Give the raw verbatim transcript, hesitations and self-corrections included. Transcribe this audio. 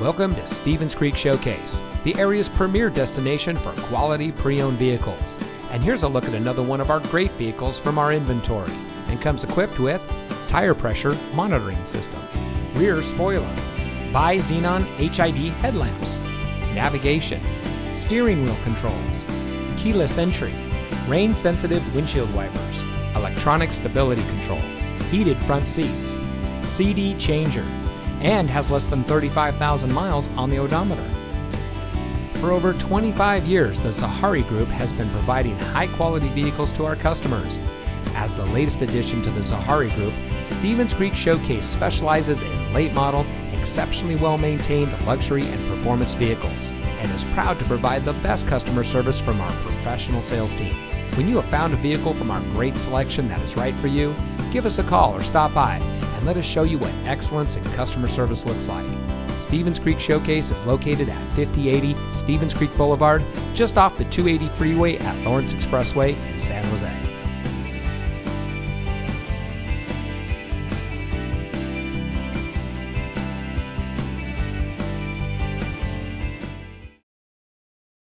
Welcome to Stevens Creek Showcase, the area's premier destination for quality pre-owned vehicles. And here's a look at another one of our great vehicles from our inventory, and comes equipped with tire pressure monitoring system, rear spoiler, bi-xenon H I D headlamps, navigation, steering wheel controls, keyless entry, rain-sensitive windshield wipers, electronic stability control, heated front seats, C D changer, and has less than thirty-five thousand miles on the odometer. For over twenty-five years, the Zahari Group has been providing high-quality vehicles to our customers. As the latest addition to the Zahari Group, Stevens Creek Showcase specializes in late-model, exceptionally well-maintained luxury and performance vehicles, and is proud to provide the best customer service from our professional sales team. When you have found a vehicle from our great selection that is right for you, give us a call or stop by. Let us show you what excellence in customer service looks like. Stevens Creek Showcase is located at fifty eighty Stevens Creek Boulevard, just off the two eighty freeway at Lawrence Expressway in San Jose.